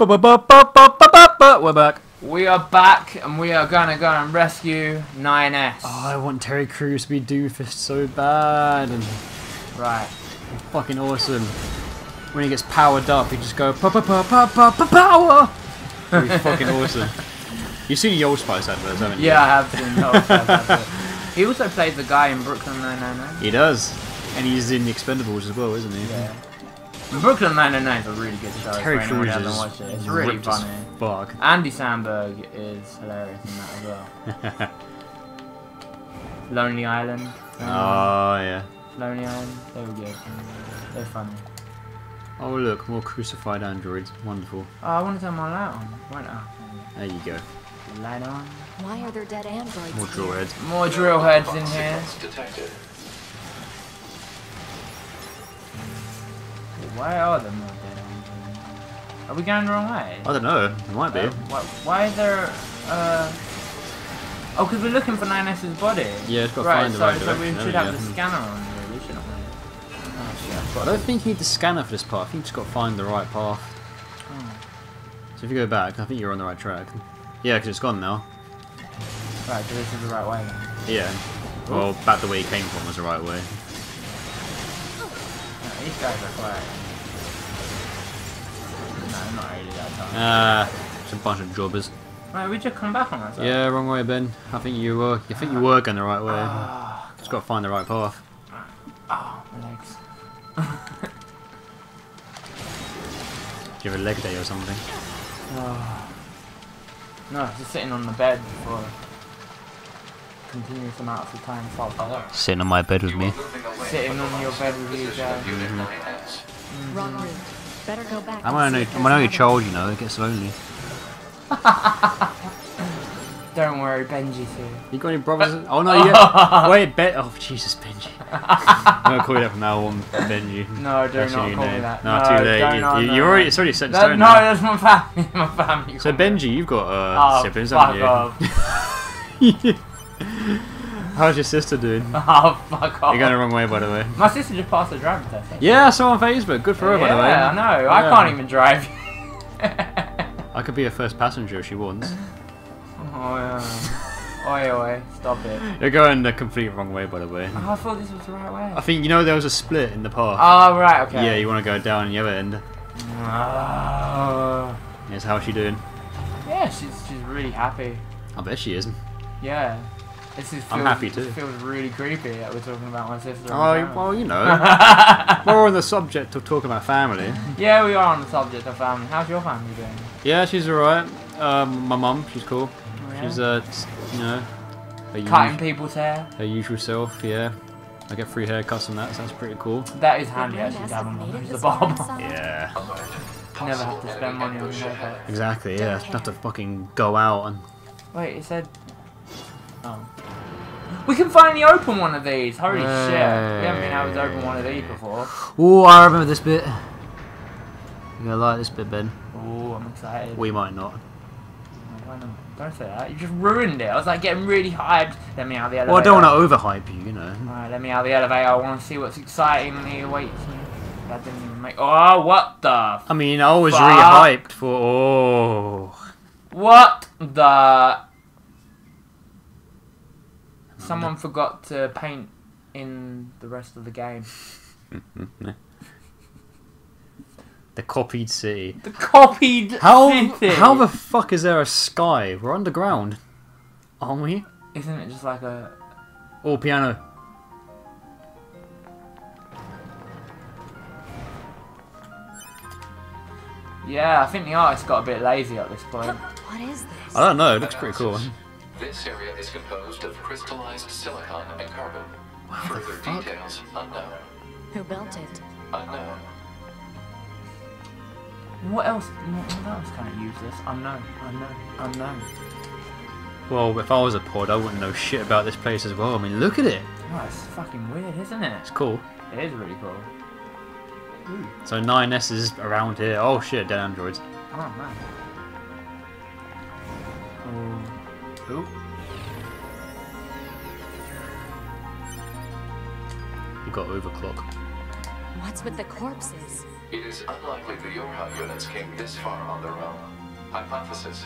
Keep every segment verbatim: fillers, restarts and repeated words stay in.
We're back. We are back, and we are gonna go and rescue nine S. Oh, I want Terry Crews to be Doofus so bad. And right, fucking awesome. When he gets powered up, he just go pa pa pa pa pa pa power. That'd be fucking awesome. You've seen the Old Spice adverts, haven't you? Yeah, I have seen the Old Spice adverts. He also plays the guy in Brooklyn Nine-Nine. He does, and he's in the Expendables as well, isn't he? Yeah. Brooklyn Nine-Nine is a really good show. Terry Crews is it. It's really funny. Fuck. Andy Samberg is hilarious in that as well. Lonely Island. Oh um, yeah. Lonely Island. They were good. They're funny. Oh look, more crucified androids. Wonderful. Oh, I want to turn my light on. Why not? There you go. Light on. Why are there dead androids? More drill heads. More drill heads in here. Detected. Why are there more dead androids? Are we going the wrong way? I don't know. It might be. Uh, why, why is there... Uh... Oh, because we're looking for nine S's body. Yeah, it's got to right, find so, the right so direction. So we should have yeah. the scanner on here. We shouldn't have oh, shit. I don't think you need the scanner for this path. I think you just got to find the right path. Oh. So if you go back, I think you're on the right track. Yeah, because it's gone now. Right, so this is the right way then. Yeah. Well, ooh, back the way you came from was the right way. No, these guys are quiet. No, not really that time. Ah, it's a bunch of jobbers. Right, we just come back on that side. Yeah, wrong way, Ben. I think you were. You think you were going the right way. Oh, just got to find the right path. Oh, my legs. Do you have a leg day or something? Oh. No, just sitting on the bed for a continuous amount of time. Sitting on my bed with me. Sitting on your bed with you, Dad. Mm-hmm. Wrong route. Better go back. I'm an only, I'm an only child, you know. It gets lonely. Don't worry, Benji too. You got any brothers? Oh no, you got... Wait, Ben... Oh, Jesus, Benji. I'm gonna call you that from now on, Benji. No, do that's not call name. Me that. No, no, too late. You, not, you, no, you're already, it's already set in stone. No, that's my family. My family. So Benji, you've got uh, oh, siblings, haven't you? How's your sister doing? Oh, fuck off. You're going the wrong way, by the way. My sister just passed the driving test. Actually. Yeah, I saw on Facebook. Good for her, yeah, by the way. Yeah, I know. Yeah. I can't even drive. I could be her first passenger if she wants. Oh, yeah. Oi, oi. Stop it. You're going the complete wrong way, by the way. Oh, I thought this was the right way. I think, you know, there was a split in the path. Oh, right, okay. Yeah, you want to go down the other end. Oh. Yes, how's she doing? Yeah, she's, she's really happy. I bet she isn't. Yeah. This is feels, I'm happy too. It feels really creepy that we're talking about my sister. Oh, well, you know. We're on the subject of talking about family. Yeah, we are on the subject of family. How's your family doing? Yeah, she's alright. Um, my mum, she's cool. Oh, yeah? She's, uh, you know. Cutting people's hair. Her usual self, yeah. I get free haircuts from that, so that's pretty cool. That is handy actually, to have a mum who's a barber. Yeah. Never have to spend money on haircuts. Exactly, yeah. Don't have to fucking go out and... Wait, it said... Oh. We can finally open one of these! Holy hey. Shit! We haven't been able to open one of these before. Ooh, I remember this bit. You're gonna like this bit, Ben. Ooh, I'm excited. We might not. Why not? Don't say that. You just ruined it. I was like getting really hyped. Let me out of the elevator. Well, I don't want to overhype you, you know. Alright, let me out of the elevator. I want to see what's excitingly awaits me. That didn't even make. Oh, what the? I mean, I was really hyped for. Oh. What the? Someone forgot to paint in the rest of the game. The copied city. The copied how, city! How the fuck is there a sky? We're underground, aren't we? Isn't it just like a... Oh, piano. Yeah, I think the artist got a bit lazy at this point. What is this? I don't know, it looks pretty cool. This area is composed of crystallized silicon and carbon. Wow, further details unknown. Who built it? Unknown. What else? What else can I use this? Unknown. Unknown. Unknown. Well, if I was a pod, I wouldn't know shit about this place as well. I mean, look at it. Oh, it's fucking weird, isn't it? It's cool. It is really cool. Ooh. So nine S is around here. Oh shit, dead androids. Oh man. Oh. Ooh. You got overclock. What's with the corpses? It is unlikely the Yorha units came this far on their own. Hypothesis.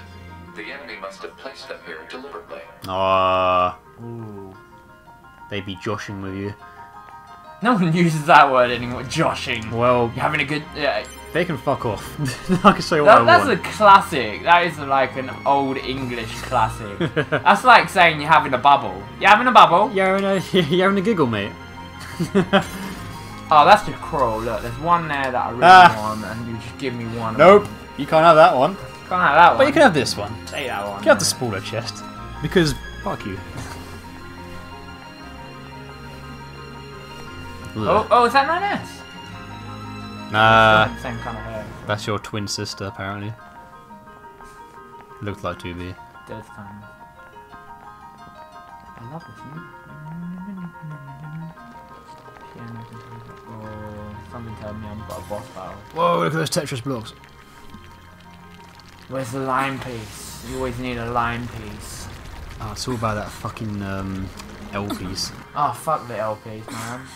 The enemy must have placed them here deliberately. Ah. Ooh. They be joshing with you. No one uses that word anymore, joshing. Well, you're having a good... Uh, they can fuck off. I can say what that, I that's want. That's a classic. That is like an old English classic. That's like saying you're having a bubble. You're having a bubble? You're having a, you're having a giggle, mate. Oh, that's just cruel. Look, there's one there that I really ah. want, and you just give me one. Nope. One. You can't have that one. Can't have that one. But you can have this one. Take that one. You can have the smaller chest. Because, fuck you. Oh, oh, is that nine S? Nah. Same kind of hair. That's your twin sister, apparently. Looked like two B. Dead time. I love this one. Something telling me I'm about a boss battle. Whoa, look at those Tetris blocks. Where's the lime piece? You always need a lime piece. Oh, it's all about that fucking um, L Ps. Oh, fuck the L Ps, man.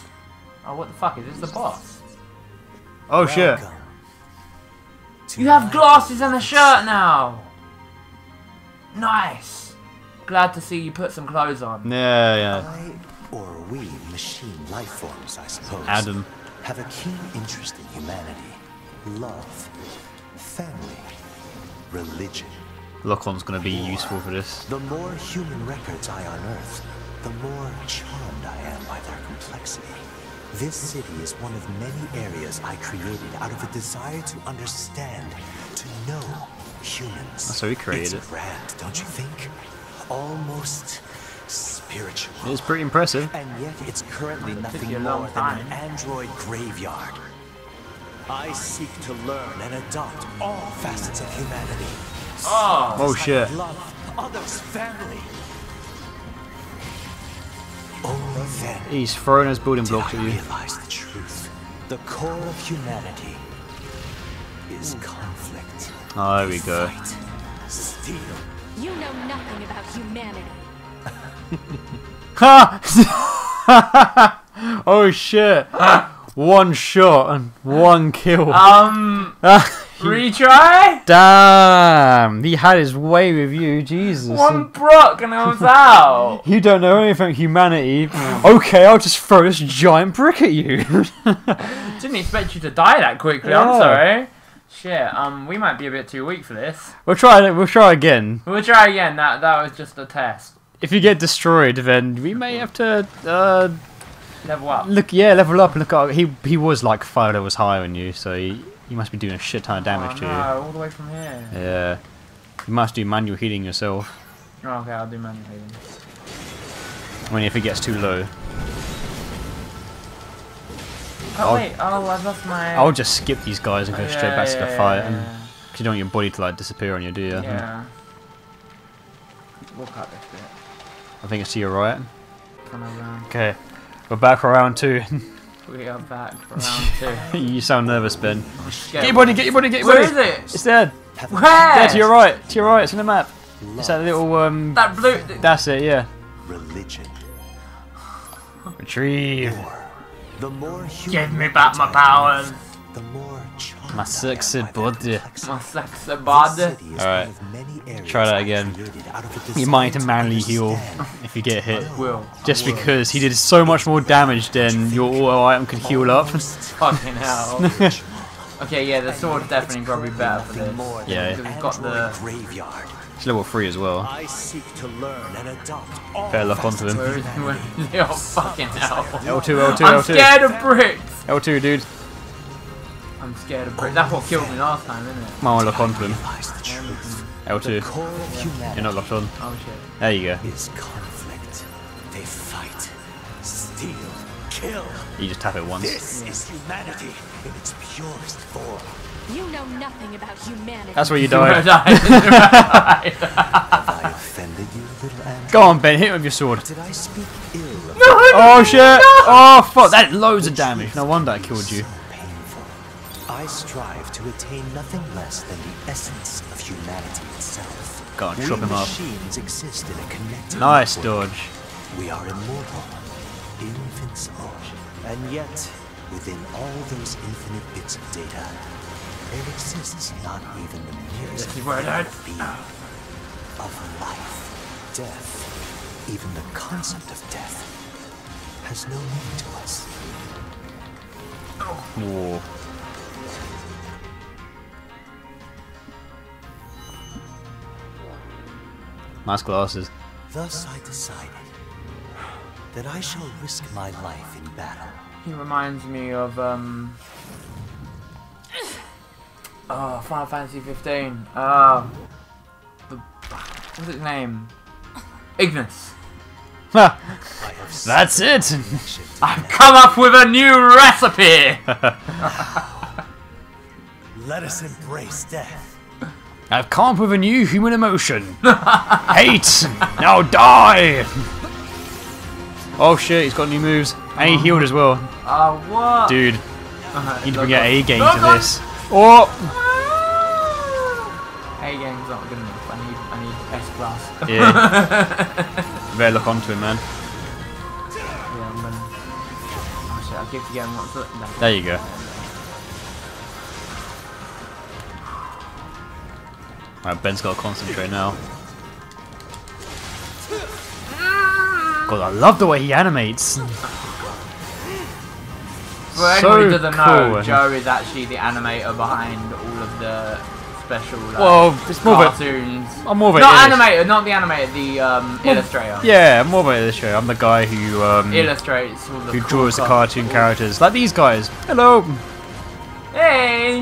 Oh, what the fuck is this? The boss. Oh, shit. You have glasses and a shirt now. Nice. Glad to see you put some clothes on. Yeah, yeah. I, or we machine life forms, I suppose. Adam. Have a keen interest in humanity, love, family, religion. Lock-on's gonna be useful for this. The more human records I unearth, the more charmed I am by their complexity. This city is one of many areas I created out of a desire to understand, to know humans. So we created it. It's grand, don't you think? Almost spiritual. It's pretty impressive. And yet it's currently nothing more than an android graveyard. I seek to learn and adopt all facets of humanity. Oh, oh shit. Love, others, family. Only then he's throwing his building blocks at you. Realize the truth. The core of humanity is conflict. Oh, there we go. Fight, steal. You know nothing about humanity. Ha! Oh shit! One shot and one kill. Um. Retry? Damn! He had his way with you, Jesus. One Brock and I was out. You don't know anything about humanity. Okay, I'll just throw this giant brick at you. Didn't expect you to die that quickly. Yeah. I'm sorry. Shit, um, we might be a bit too weak for this. We'll try. We'll try again. We'll try again. That that was just a test. If you get destroyed, then we may have to uh, level up. Look, yeah, level up. Look, up. he he was like five levels higher than you, so he, he must be doing a shit ton of damage oh, to no, you. All the way from here. Yeah, you must do manual healing yourself. Oh, okay, I'll do manual healing. I mean, if it gets too low. Oh I'll, wait, oh, I've lost my. I'll just skip these guys and go oh, straight yeah, back yeah, to the yeah, fight, because yeah, yeah. you don't want your body to like disappear on you, do you? Yeah. We'll cut this bit. I think it's to your right. Okay, we're back for round two. We are back for round two. You sound nervous, Ben. Get your body, get your body, get your body. Where is it? It's dead. Where? Dead, to your right, to your right, it's in the map. It's that little, um... That blue... Th that's it, yeah. Religion. Retrieve. The more give me back my powers. The more my sexy body. My sexy body. Alright. Try that again. You might manly heal if you get hit. Just because he did so much more damage than your auto item could heal up. Fucking hell. Okay, yeah, the sword's definitely probably better for this. Yeah. We've got the graveyard. It's level three as well. Fair luck onto them. Oh, fucking hell. L two, L two, L two. I'm scared of bricks. L two, dude. I'm scared of bricks. That's what killed me last time, isn't it? Come on, lock onto them. L two. You're not locked on. Oh, shit. There you go. Conflict. They fight, steal, kill. You just tap it once. This is humanity in its purest form. You know nothing about humanity. That's where you die. Have I offended you, little animal? Go on, Ben, hit him with your sword. Did I speak ill? No, oh shit! No. Oh fuck! That did loads of damage. No wonder I killed you. So painful. I strive to attain nothing less than the essence of humanity itself. Go on, chop him up. Exist in a connected nice network. Dodge. We are immortal, invincible, and yet Within all those infinite bits of data, there exists not even the merest being of life, death, even the concept of death has no meaning to us. Whoa. Nice glasses. Thus I decided that I shall risk my life in battle. He reminds me of um oh, Final Fantasy fifteen. Uh the what's his name? Ignis. That's it. I've come up with a new recipe. Let us embrace death. I've come up with a new human emotion. Hate! Now die! Oh shit, he's got new moves. And he healed as well. Ah, uh, what? Dude, you uh, need to bring out A game no, to no. this. Oh! A game's not good enough. I need, I need S class. Yeah. You better look onto him, man. Yeah, I'm gonna. Oh shit, I'll give the game once. No. There you go. Alright, Ben's got to concentrate now. God, I love the way he animates. For anybody who doesn't know, Joe is actually the animator behind all of the special like, well, it's more cartoons. Of a, I'm more of an Not animator, not the animator, the um, well, illustrator. Yeah, I'm more of an illustrator. I'm the guy who um, illustrates all the who cool draws the cartoon cool. characters, like these guys. Hello. Hey.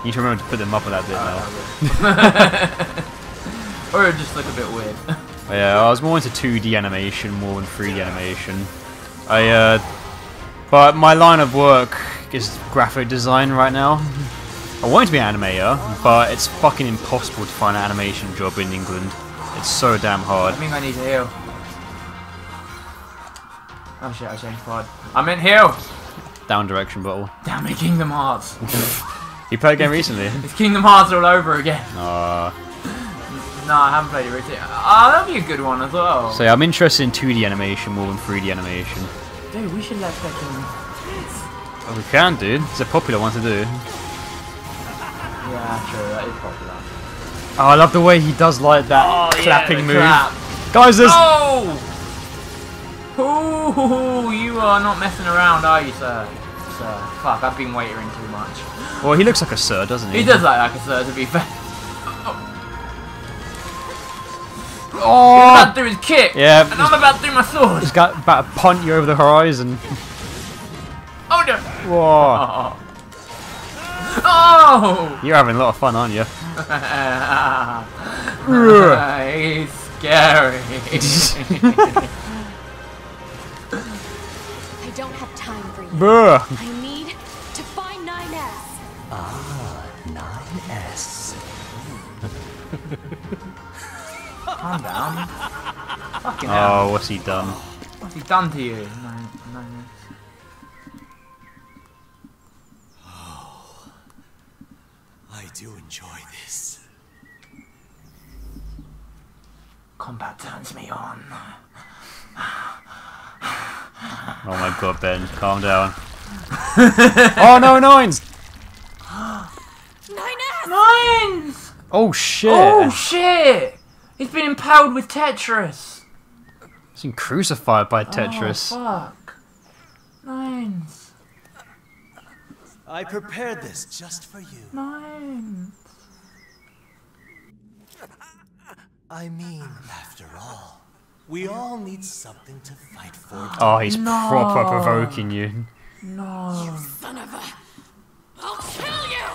You need to remember to put them up with that bit uh, now. Or it would just look a bit weird. Yeah, I was more into two D animation more than three D animation. I, uh, but my line of work is graphic design right now. I wanted to be an animator, but it's fucking impossible to find an animation job in England. It's so damn hard. I think I need to heal. Oh shit, I changed pod. I'm in heal! Down direction bottle. Damn it, Kingdom Hearts! You played a game recently? It's Kingdom Hearts all over again. Uh, no, I haven't played it recently. Oh, that'd be a good one as well. So yeah, I'm interested in two D animation more than three D animation. Dude, we should let's play Kingdom Hearts. Oh, we can, dude. It's a popular one to do. Yeah, true. That is popular. Oh, I love the way he does like that oh, clapping yeah, move. Clap. Guys, there's... Oh! Ooh, you are not messing around, are you, sir? Sir. Fuck, I've been waiting too much. Well, he looks like a sir, doesn't he? He does look like a sir, to be fair. Oh! oh. He's about to do his kick! Yeah. And I'm about to do my sword! He's got about to punt you over the horizon. Oh no! Whoa! Oh! oh. You're having a lot of fun, aren't you? He's scary. I don't have time for you. Bruh. Ah, nine S. Calm down. Fucking oh, hell. What's he done? What's he done to you? nine S. Oh, I do enjoy this. Combat turns me on. Oh my god, Ben, calm down. Oh no, nines! Nines! Oh shit! Oh shit! He's been impaled with Tetris. He's been crucified by Tetris. Oh fuck! Nines. I prepared this just for you. Nines. I mean, after all, we all need something to fight for. Oh, he's no. proper provoking you. No. You son of a! I'll kill you!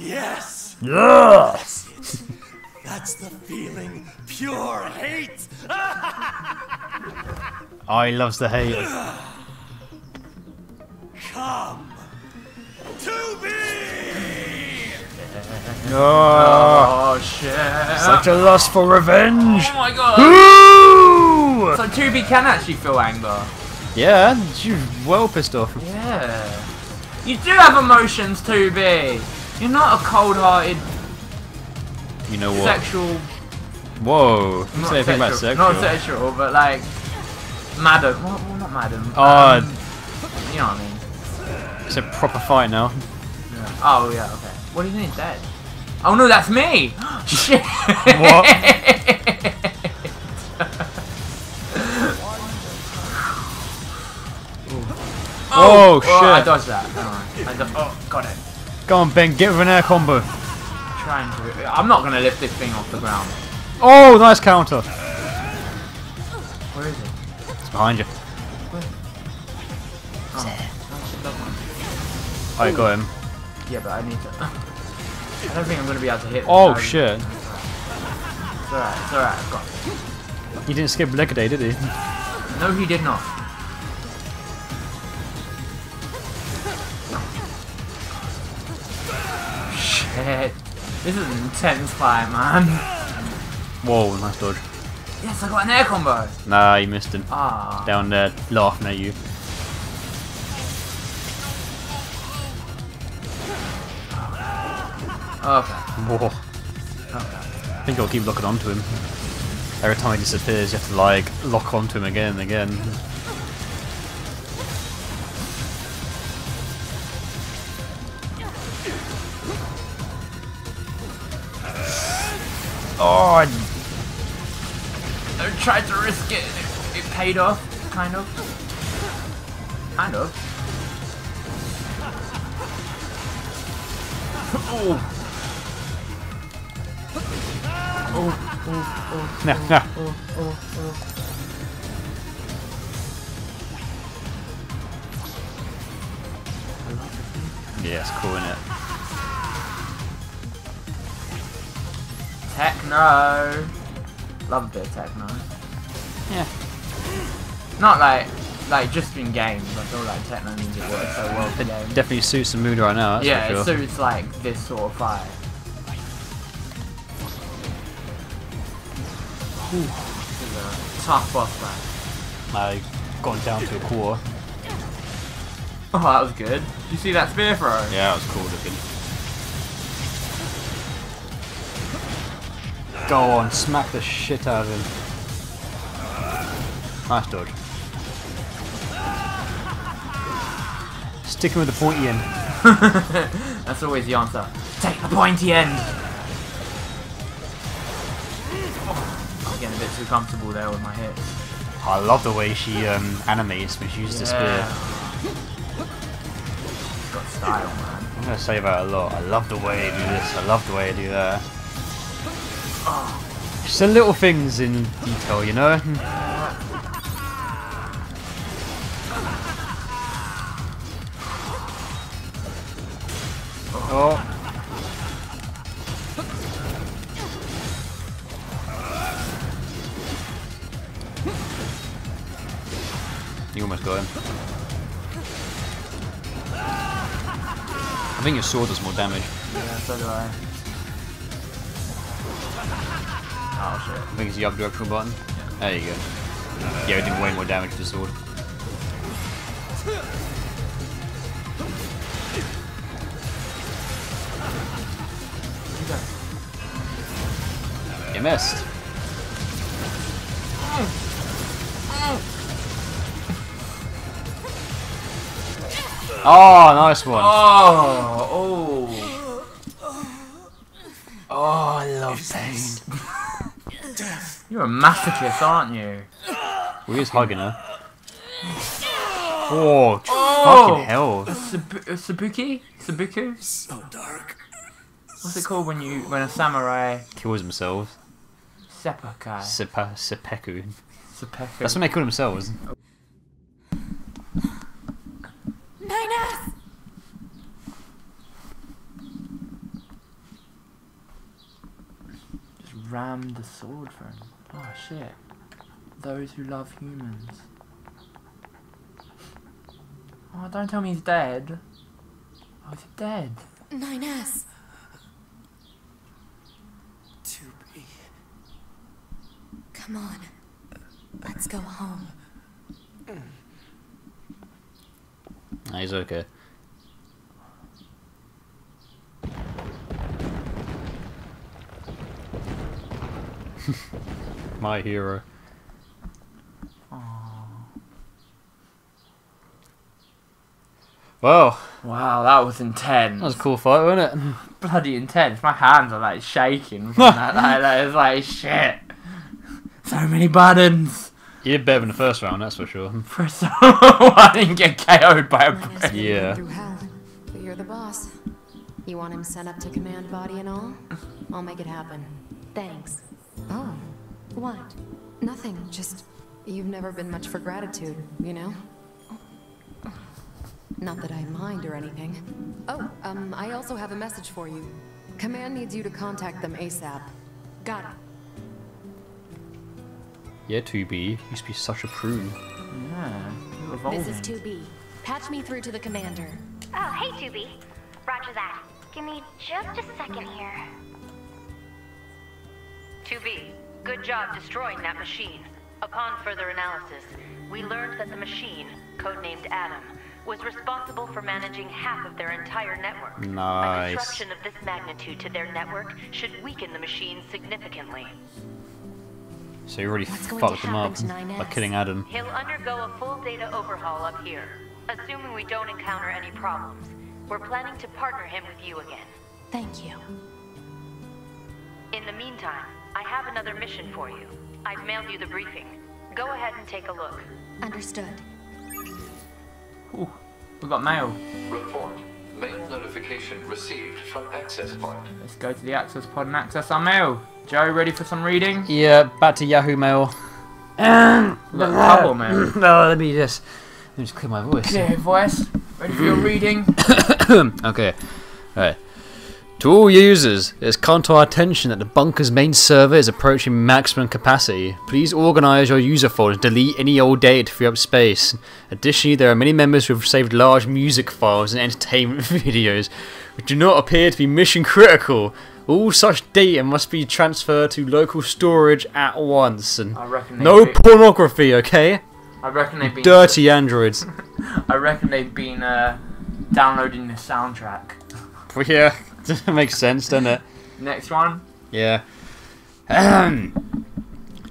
Yes! Yes! That's, That's the feeling. Pure hate! Oh, he loves the hate. Come to me! Oh, oh shit. Such a lust for revenge! Oh my god! Ooh! So two B can actually feel anger. Yeah, you're well pissed off. Yeah. You do have emotions, two B! You're not a cold-hearted... You know what? Sexual... Whoa. Not say anything about sexual. Not sexual, but like... Madam. Well, well, not Madam. Oh. Um, you know what I mean. It's a proper fight now. Yeah. Oh, yeah, okay. What do you mean, dead? Oh, no, that's me! Shit! What? oh, oh, shit. Oh, I dodged that. I dodged, oh, got it. Go on, Ben, get with an air combo. I'm trying to. I'm not going to lift this thing off the ground. Oh, nice counter. Where is it? It's behind you. Where? Oh, I got him. Yeah, but I need to. I don't think I'm going to be able to hit. Oh, I... shit. It's alright, it's alright, I've got it. He didn't skip leg day, did he? No, he did not. Shit. This is an intense fight, man. Whoa, nice dodge. Yes, I got an air combo! Nah, you missed him. Ah. Down there, laughing at you. Okay. Whoa. Okay. I think I'll keep locking onto him. Every time he disappears, you have to, like, lock onto him again and again. Oh, I I tried to risk it. It paid off, kind of. Kind of. Oh. Oh, oh, oh, no, oh, no. Oh, oh, oh. Yeah, it's cool, innit? Techno! Love a bit of techno. Yeah. Not like, like just in games, I feel like techno music works so well for games. It definitely suits the mood right now, that's yeah, for sure. It suits like this sort of vibe. Ooh, this is a tough boss fight. I've gone down to a core. Oh, that was good. Did you see that spear throw? Yeah, that was cool looking. Go on, smack the shit out of him. Nice dodge. Stick him with the pointy end. That's always the answer. Take the pointy end! Getting a bit too comfortable there with my hits. I love the way she um, animates when she uses yeah. the spear. She's got style, man. I'm gonna say that a lot. I love the way I do this. I love the way I do that. Oh. Just the little things in detail, you know. Oh. Oh. You almost got him. I think your sword does more damage. Yeah, so do I. Oh shit. I think it's the up directional button. Yeah. There you go. Yeah, it did way more damage to the sword. You missed. Oh, nice one. Oh, oh. Oh, I love pain. You're a masochist, aren't you? Well, he was hugging her. Oh, oh fucking hell. Sabuki? Sabuku? So dark. What's it called when you when a samurai kills himself? Seppukai. Seppa seppeku. Seppeku. That's what they call themselves. nine S! Just rammed the sword for him. Oh shit. Those who love humans. Oh, don't tell me he's dead. Oh, he's dead. nine S! two B. Come on. Let's go home. Nah, he's okay. My hero. Aww. Whoa. Wow, that was intense. That was a cool fight, wasn't it? Bloody intense. My hands are like shaking from that. Like, that is like shit. So many buttons. You did better in the first round, that's for sure. For so I didn't get K O'd by a brick. Yeah. Through hell, but you're the boss. You want him set up to command body and all? I'll make it happen. Thanks. Oh. What? Nothing. Just you've never been much for gratitude, you know? Not that I mind or anything. Oh, um, I also have a message for you. Command needs you to contact them ASAP. Got it. Yeah, two B. Used to be such a prude. Yeah, you're evolving. This is two B. Patch me through to the commander. Oh, hey, two B. Roger that. Give me just a second here. two B, good job destroying that machine. Upon further analysis, we learned that the machine, codenamed Adam, was responsible for managing half of their entire network. Nice. A disruption of this magnitude to their network should weaken the machine significantly. So you already fucked them up by killing Adam. He'll undergo a full data overhaul up here. Assuming we don't encounter any problems, we're planning to partner him with you again. Thank you. In the meantime, I have another mission for you. I've mailed you the briefing. Go ahead and take a look. Understood. Ooh, we got mail. Report. Mail notification received from access point. Let's go to the access pod and access our mail. Joe, ready for some reading? Yeah, back to Yahoo Mail. Um, Look, Hubble Mail. No, let me just let me just clear my voice. Clear your voice. Ready for your reading? Okay. Alright. To all users, it has come to our attention that the bunker's main server is approaching maximum capacity. Please organize your user folder and delete any old data to free up space. Additionally, there are many members who have saved large music files and entertainment videos, which do not appear to be mission critical. All such data must be transferred to local storage at once. And I reckon no be... pornography, okay? I reckon they've been... Dirty androids. I reckon they've been uh, downloading the soundtrack. Yeah. Makes sense, doesn't it? Next one. Yeah.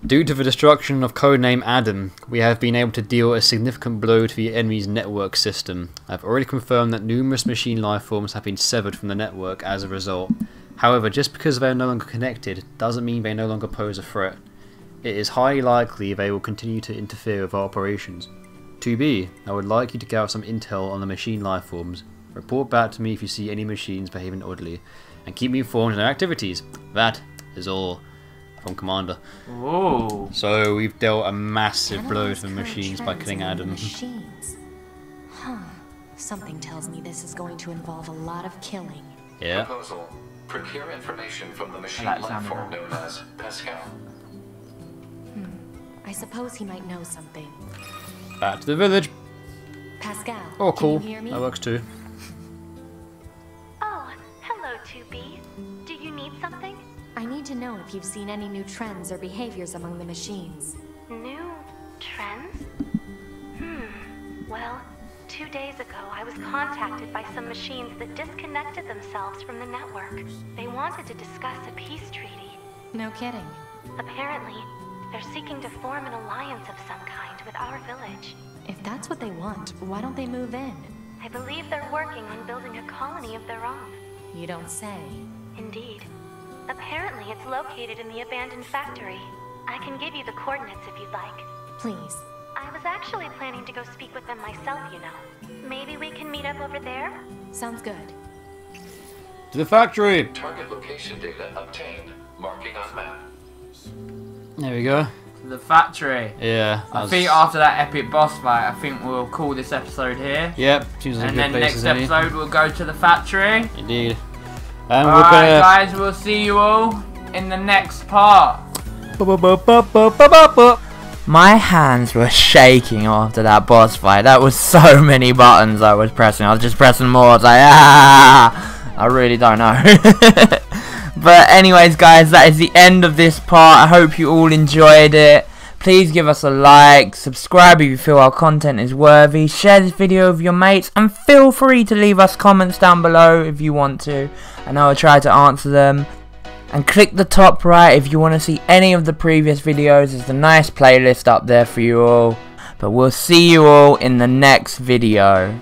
Due to the destruction of codename Adam, we have been able to deal a significant blow to the enemy's network system. I've already confirmed that numerous machine lifeforms have been severed from the network as a result. However, just because they are no longer connected doesn't mean they no longer pose a threat. It is highly likely they will continue to interfere with our operations. two B, I would like you to gather some intel on the machine lifeforms. Report back to me if you see any machines behaving oddly, and keep me informed on their activities. That is all from Commander. Whoa. So we've dealt a massive Adam blow to the machines by killing Adam. Machines. Huh. Something tells me this is going to involve a lot of killing. Yeah. Proposal. Procure information from the machine platform known as Pascal. Hmm. I suppose he might know something. Back to the village. Pascal. Oh, cool. Can you hear me? That works too. two B, do you need something? I need to know if you've seen any new trends or behaviors among the machines. New trends? Hmm. Well, two days ago I was contacted by some machines that disconnected themselves from the network. They wanted to discuss a peace treaty. No kidding. Apparently, they're seeking to form an alliance of some kind with our village. If that's what they want, why don't they move in? I believe they're working on building a colony of their own. You don't say. Indeed. Apparently it's located in the abandoned factory. I can give you the coordinates if you'd like. Please. I was actually planning to go speak with them myself, you know. Maybe we can meet up over there? Sounds good. To the factory! Target location data obtained. Marking on map. There we go. To the factory. Yeah. I was... think after that epic boss fight, I think we'll call this episode here. Yep. Seems like and a good then next episode we'll go to the factory. Indeed. And all we're right, gonna... guys, we'll see you all in the next part. My hands were shaking after that boss fight. That was so many buttons I was pressing. I was just pressing more. I was like, ah! I really don't know. But anyways, guys, that is the end of this part. I hope you all enjoyed it. Please give us a like, subscribe if you feel our content is worthy, share this video with your mates, and feel free to leave us comments down below if you want to, and I will try to answer them. And click the top right if you want to see any of the previous videos. There's a nice playlist up there for you all. But we'll see you all in the next video.